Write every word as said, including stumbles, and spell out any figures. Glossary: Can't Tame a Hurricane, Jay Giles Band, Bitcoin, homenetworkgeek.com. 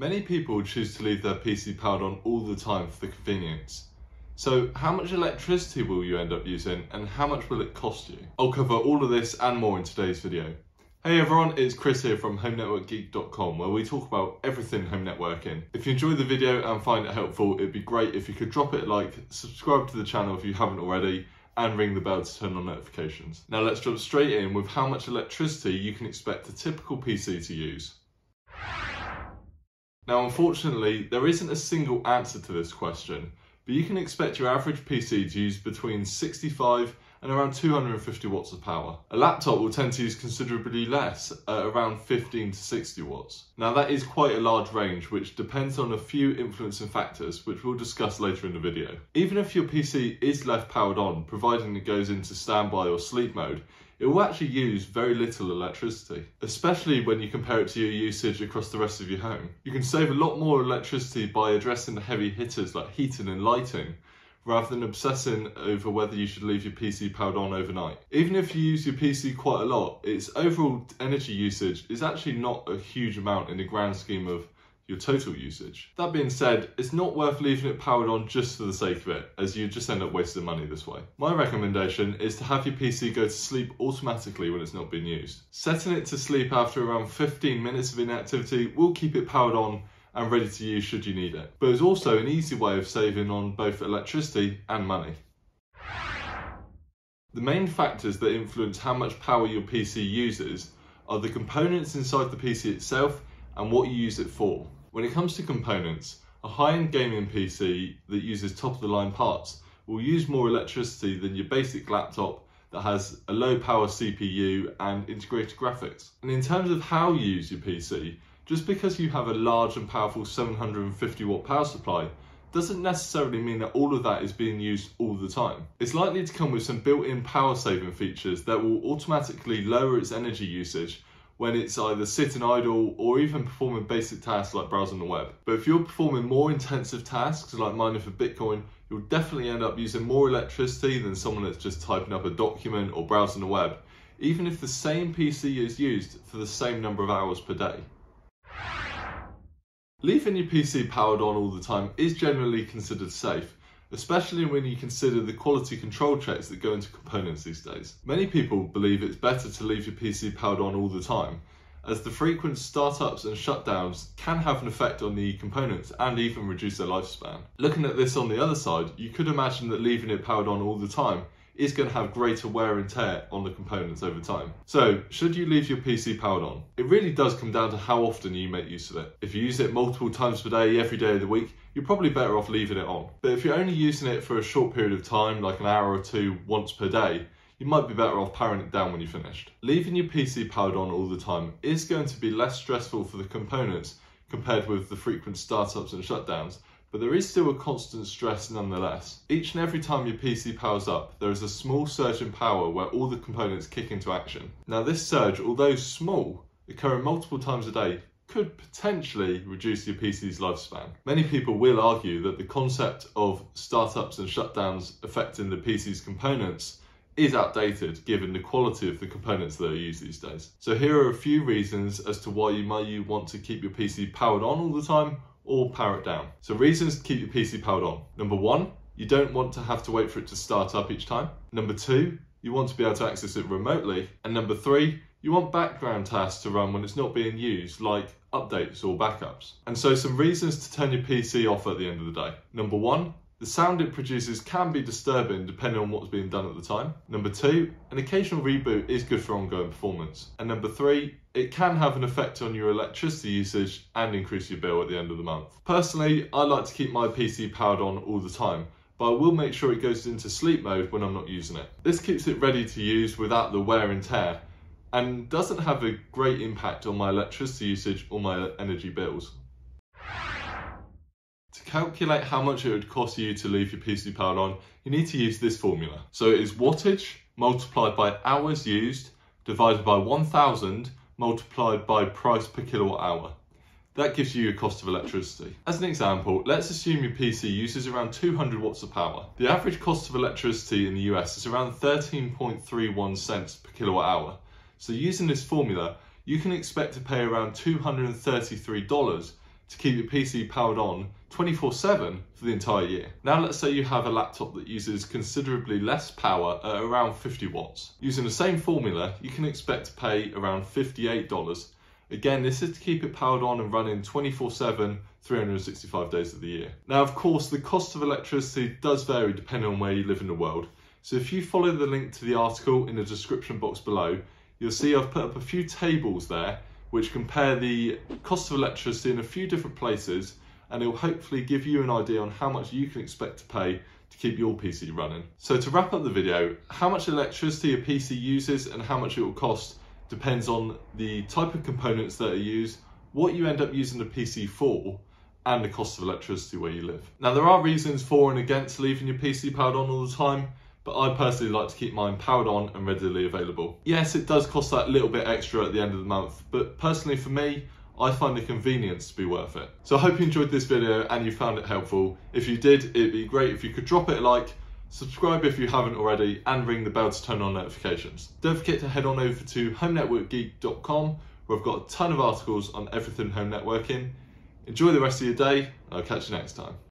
Many people choose to leave their P C powered on all the time for the convenience. So how much electricity will you end up using and how much will it cost you? I'll cover all of this and more in today's video. Hey everyone, it's Chris here from home network geek dot com where we talk about everything home networking. If you enjoyed the video and find it helpful, it'd be great if you could drop it a like, subscribe to the channel if you haven't already, and ring the bell to turn on notifications. Now let's jump straight in with how much electricity you can expect a typical P C to use. Now unfortunately, there isn't a single answer to this question, but you can expect your average P C to use between sixty-five and around two hundred fifty watts of power. A laptop will tend to use considerably less, at around fifteen to sixty watts. Now that is quite a large range, which depends on a few influencing factors, which we'll discuss later in the video. Even if your P C is left powered on, providing it goes into standby or sleep mode, it will actually use very little electricity, especially when you compare it to your usage across the rest of your home. You can save a lot more electricity by addressing the heavy hitters like heating and lighting, rather than obsessing over whether you should leave your P C powered on overnight. Even if you use your P C quite a lot, its overall energy usage is actually not a huge amount in the grand scheme of your total usage. That being said, it's not worth leaving it powered on just for the sake of it, as you just end up wasting money this way. My recommendation is to have your P C go to sleep automatically when it's not being used. Setting it to sleep after around fifteen minutes of inactivity will keep it powered on and ready to use should you need it. But it's also an easy way of saving on both electricity and money. The main factors that influence how much power your P C uses are the components inside the P C itself and what you use it for. When it comes to components, a high-end gaming P C that uses top-of-the-line parts will use more electricity than your basic laptop that has a low-power C P U and integrated graphics. And in terms of how you use your P C, just because you have a large and powerful seven hundred fifty watt power supply doesn't necessarily mean that all of that is being used all the time. It's likely to come with some built-in power saving features that will automatically lower its energy usage when it's either sitting idle or even performing basic tasks like browsing the web. But if you're performing more intensive tasks like mining for Bitcoin, you'll definitely end up using more electricity than someone that's just typing up a document or browsing the web, even if the same P C is used for the same number of hours per day. Leaving your P C powered on all the time is generally considered safe, especially when you consider the quality control checks that go into components these days. Many people believe it's better to leave your P C powered on all the time, as the frequent startups and shutdowns can have an effect on the components and even reduce their lifespan. Looking at this on the other side, you could imagine that leaving it powered on all the time is going to have greater wear and tear on the components over time. So, should you leave your P C powered on? It really does come down to how often you make use of it. If you use it multiple times per day, every day of the week, you're probably better off leaving it on. But if you're only using it for a short period of time, like an hour or two once per day, you might be better off powering it down when you're finished. Leaving your P C powered on all the time is going to be less stressful for the components compared with the frequent startups and shutdowns, but there is still a constant stress nonetheless. Each and every time your P C powers up, there is a small surge in power where all the components kick into action. Now this surge, although small, occurring multiple times a day, could potentially reduce your P C's lifespan. Many people will argue that the concept of startups and shutdowns affecting the P C's components is outdated given the quality of the components that are used these days. So here are a few reasons as to why you might want to keep your P C powered on all the time or power it down. So reasons to keep your P C powered on. Number one, you don't want to have to wait for it to start up each time. Number two, you want to be able to access it remotely. And number three, you want background tasks to run when it's not being used, like updates or backups. And so some reasons to turn your P C off at the end of the day. Number one, the sound it produces can be disturbing depending on what's being done at the time. Number two, an occasional reboot is good for ongoing performance. And number three, it can have an effect on your electricity usage and increase your bill at the end of the month. Personally, I like to keep my P C powered on all the time, but I will make sure it goes into sleep mode when I'm not using it. This keeps it ready to use without the wear and tear and doesn't have a great impact on my electricity usage or my energy bills. To calculate how much it would cost you to leave your P C powered on, you need to use this formula. So it is wattage multiplied by hours used divided by one thousand multiplied by price per kilowatt hour. That gives you your cost of electricity. As an example, let's assume your P C uses around two hundred watts of power. The average cost of electricity in the U S is around thirteen point three one cents per kilowatt hour. So using this formula, you can expect to pay around two hundred thirty-three dollars to keep your P C powered on twenty-four seven for the entire year. Now let's say you have a laptop that uses considerably less power at around fifty watts. Using the same formula, you can expect to pay around fifty-eight dollars. Again, this is to keep it powered on and running twenty-four seven, three hundred sixty-five days of the year. Now, of course, the cost of electricity does vary depending on where you live in the world. So if you follow the link to the article in the description box below, you'll see I've put up a few tables there which compare the cost of electricity in a few different places, and it will hopefully give you an idea on how much you can expect to pay to keep your P C running. So to wrap up the video, how much electricity a P C uses and how much it will cost depends on the type of components that are used, what you end up using the P C for, and the cost of electricity where you live. Now, there are reasons for and against leaving your P C powered on all the time, but I personally like to keep mine powered on and readily available. Yes, it does cost that little bit extra at the end of the month, but personally for me, I find the convenience to be worth it. So I hope you enjoyed this video and you found it helpful. If you did, it'd be great if you could drop it a like, subscribe if you haven't already, and ring the bell to turn on notifications. Don't forget to head on over to home network geek dot com, where I've got a ton of articles on everything home networking. Enjoy the rest of your day, and I'll catch you next time.